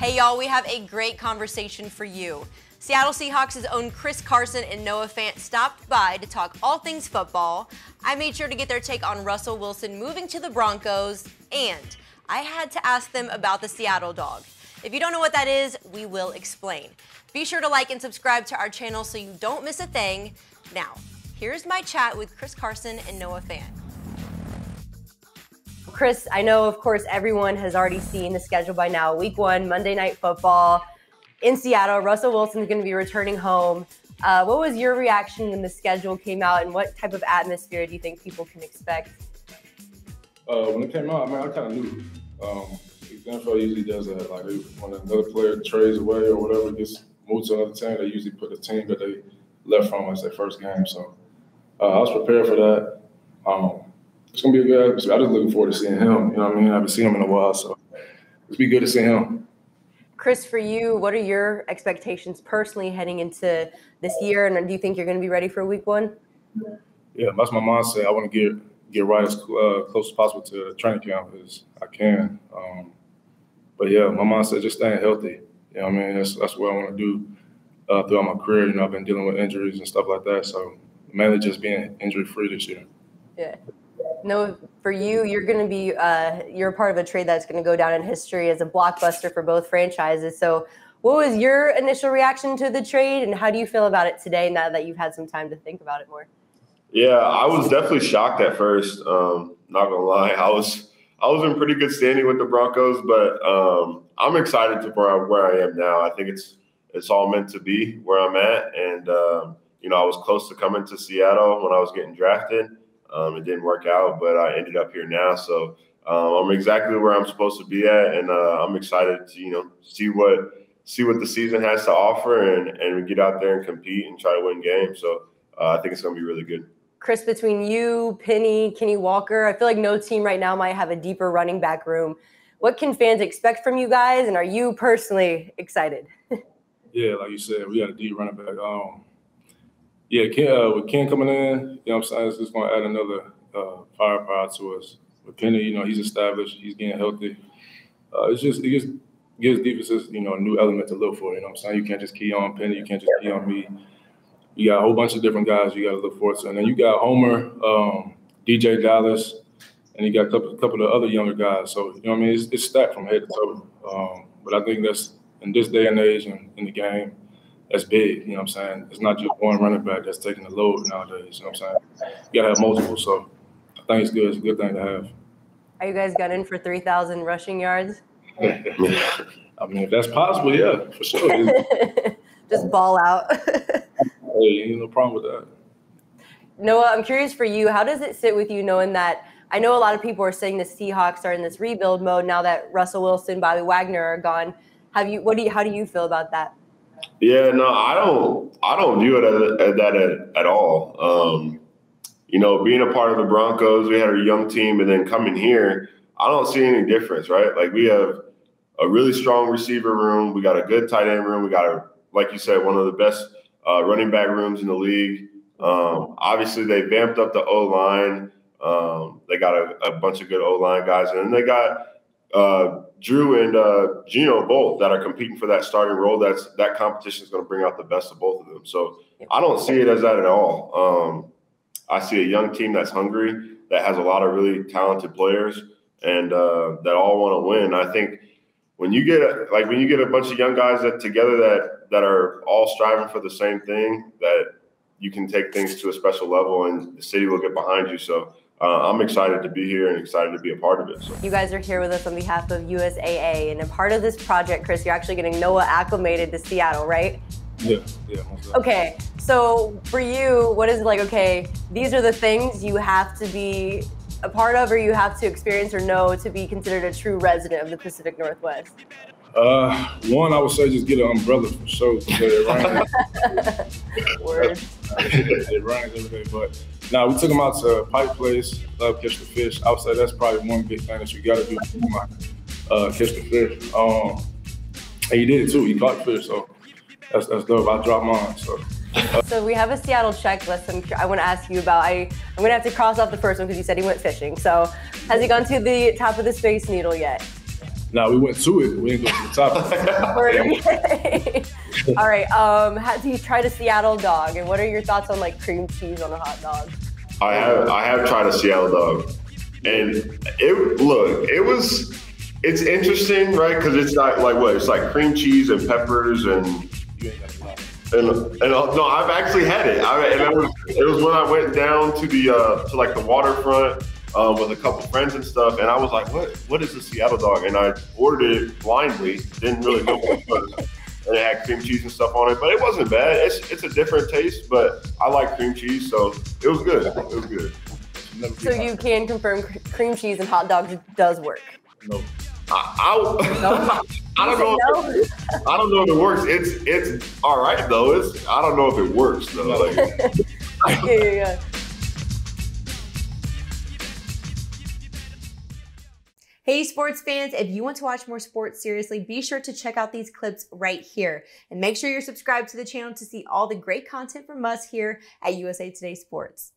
Hey y'all, we have a great conversation for you. Seattle Seahawks' own Chris Carson and Noah Fant stopped by to talk all things football. I made sure to get their take on Russell Wilson moving to the Broncos, and I had to ask them about the Seattle dog. If you don't know what that is, we will explain. Be sure to like and subscribe to our channel so you don't miss a thing. Now, here's my chat with Chris Carson and Noah Fant. Chris, I know, of course, everyone has already seen the schedule by now. Week one, Monday Night Football in Seattle. Russell Wilson's going to be returning home. What was your reaction when the schedule came out, and what type of atmosphere do you think people can expect? When it came out, I kind of knew. The NFL usually does that. Like, when another player trades away or whatever, gets moved to another team, they usually put the team that they left from as their first game. So I was prepared for that. It's going to be a good episode. I'm just looking forward to seeing him. You know what I mean? I haven't seen him in a while, so it's be good to see him. Chris, for you, what are your expectations personally heading into this year, and do you think you're going to be ready for week one? Yeah, that's my mindset. I want to get right as close as possible to the training camp as I can. But, yeah, my mindset just staying healthy. You know what I mean? That's what I want to do throughout my career. You know, I've been dealing with injuries and stuff like that, so mainly just being injury-free this year. Yeah. No, for you, you're going to be you're part of a trade that's going to go down in history as a blockbuster for both franchises. So what was your initial reaction to the trade, and how do you feel about it today now that you've had some time to think about it more? Yeah, I was definitely shocked at first. Not going to lie. I was in pretty good standing with the Broncos, but I'm excited to where I am now. I think it's all meant to be where I'm at. And, you know, I was close to coming to Seattle when I was getting drafted. It didn't work out, but I ended up here now. So I'm exactly where I'm supposed to be at, and I'm excited to, you know, see what the season has to offer and get out there and compete and try to win games. So I think it's going to be really good. Chris, between you, Penny, Kenny Walker, I feel like no team right now might have a deeper running back room. What can fans expect from you guys, and are you personally excited? Yeah, like you said, we got a deep running back. Yeah, with Ken coming in, you know what I'm saying, it's just going to add another firepower to us. With Penny, you know, he's established, he's getting healthy. It just gives defenses, you know, a new element to look for, you know what I'm saying? You can't just key on Penny, you can't just key on me. You got a whole bunch of different guys you got to look forward to. And then you got Homer, DJ Dallas, and you got a couple of other younger guys. So, you know what I mean, it's stacked from head to toe. But I think that's, in this day and age and in the game, that's big, you know what I'm saying? It's not just one running back that's taking the load nowadays, you know what I'm saying? You got to have multiple, so I think it's good. It's a good thing to have. Are you guys gunning for 3,000 rushing yards? I mean, if that's possible, yeah, for sure. Just ball out. Hey, ain't no problem with that. Noah, I'm curious for you. How does it sit with you knowing that I know a lot of people are saying the Seahawks are in this rebuild mode now that Russell Wilson, Bobby Wagner are gone. How do you feel about that? Yeah, no, I don't view it at all. You know, being a part of the Broncos, we had a young team, and then coming here, I don't see any difference, right? Like, we have a really strong receiver room. We got a good tight end room. We got, like you said, one of the best running back rooms in the league. Obviously, they vamped up the O-line. They got a bunch of good O-line guys, and then they got Drew and Gino both that are competing for that starting role. That competition is going to bring out the best of both of them. So I don't see it as that at all. I see a young team that's hungry, that has a lot of really talented players, and that all want to win. I think when you get a bunch of young guys together that are all striving for the same thing, that you can take things to a special level, and the city will get behind you. So I'm excited to be here and excited to be a part of it. So. You guys are here with us on behalf of USAA, and a part of this project, Chris, you're actually getting Noah acclimated to Seattle, right? Yeah. Okay, so for you, what is it like, okay, these are the things you have to be a part of or you have to experience or know to be considered a true resident of the Pacific Northwest? One, I would say just get an umbrella for sure. It rains every day, but now we took them out to Pike Place, love catch the fish. I would say that's probably one big thing that you got to do to catch the fish. And you did it too. You caught fish, so that's dope. I dropped mine. So we have a Seattle checklist. I want to ask you about. I'm gonna have to cross off the first one because you said he went fishing. So has he gone to the top of the Space Needle yet? No, we went to it. We didn't go to the top. All right. You tried a Seattle dog, and what are your thoughts on like cream cheese on a hot dog? I have tried a Seattle dog, and it's interesting, right? Because it's not like what? It's like cream cheese and peppers and. No, I've actually had it. It was when I went down to the to like the waterfront with a couple friends and stuff, and I was like, what is a Seattle dog? And I ordered it blindly, didn't really know what it was, and it had cream cheese and stuff on it, but it wasn't bad. It's a different taste, but I like cream cheese, so it was good. It was good. So you can confirm cream cheese and hot dogs does work. No. I don't know if it works. It's all right though. I don't know if it works though. Like, yeah. Hey sports fans, if you want to watch more sports seriously, be sure to check out these clips right here. And make sure you're subscribed to the channel to see all the great content from us here at USA TODAY Sports.